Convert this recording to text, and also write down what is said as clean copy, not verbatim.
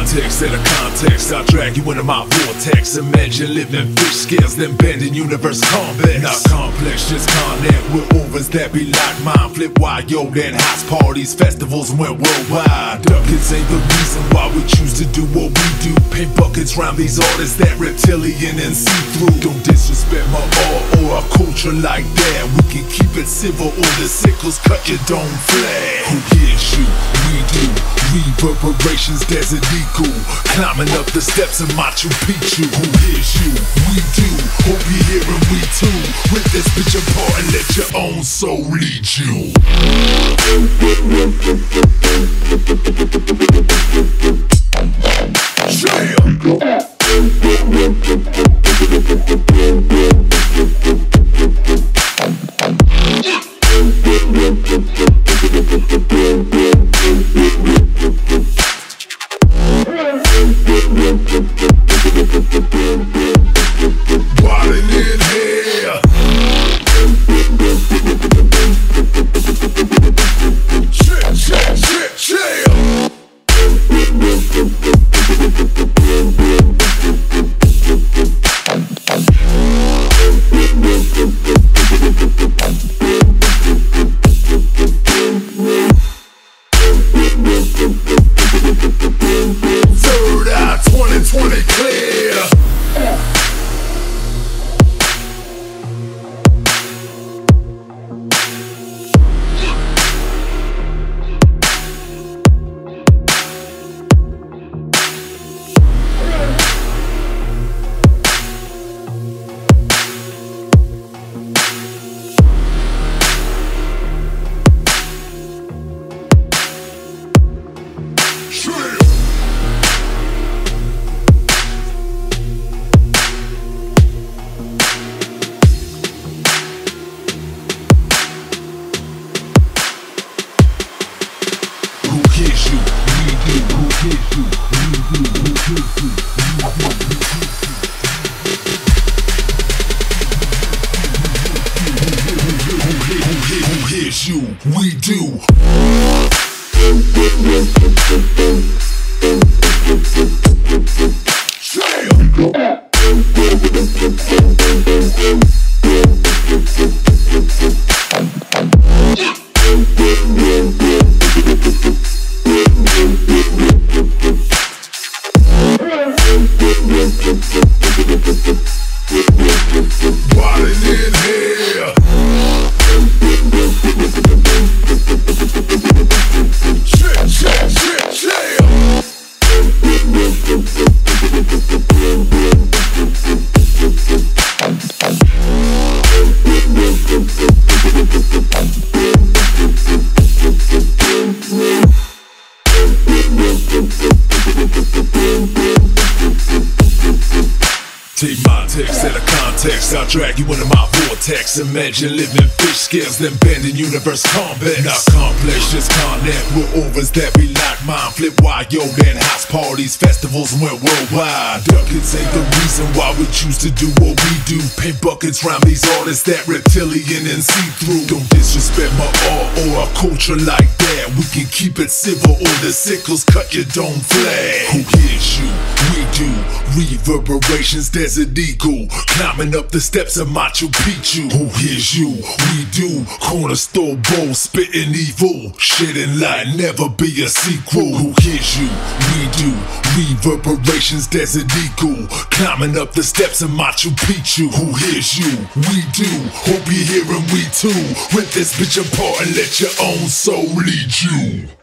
context, out of context, I drag you into my vortex. Imagine living fish scales, then bending universe convex. Not complex, just connect with overs that be like mine. Flip wide, yo, then house parties, festivals went worldwide. Ducats ain't the reason why we choose to do what we do. Paint buckets round these artists that reptilian and see-through. Don't disrespect my art or our culture like that. We can keep it civil or the sickles cut your dome flat. Who gives you? We do. Reverberations, desert eagle, climbing up the steps of Machu Picchu. Who hears you? We do. Hope you hear and we too. Rip this bitch apart and let your own soul lead you. Jam! You, we do. Take my text out of context, I'll drag you into my vortex. Imagine living fish scales, then bending universe convex. Not complex, just connect with overs that be like mine. Flip wide, yo, then house parties, festivals went worldwide. Ducats ain't the reason why we choose to do what we do. Paint buckets round these artists that reptilian and see-through. Don't disrespect my art or our culture like that. We can keep it civil or the sickles cut your dome flat. Who hears you? We do. Reverberations, desert eagle, climbing up the steps of Machu Picchu. Who hears you? We do. Corner store bowl, spitting evil, shit and lie, never be a sequel. Who hears you? We do. Reverberations, desert eagle, climbing up the steps of Machu Picchu. Who hears you? We do. Hope you hear and we too. Rip this bitch apart and let your own soul lead you.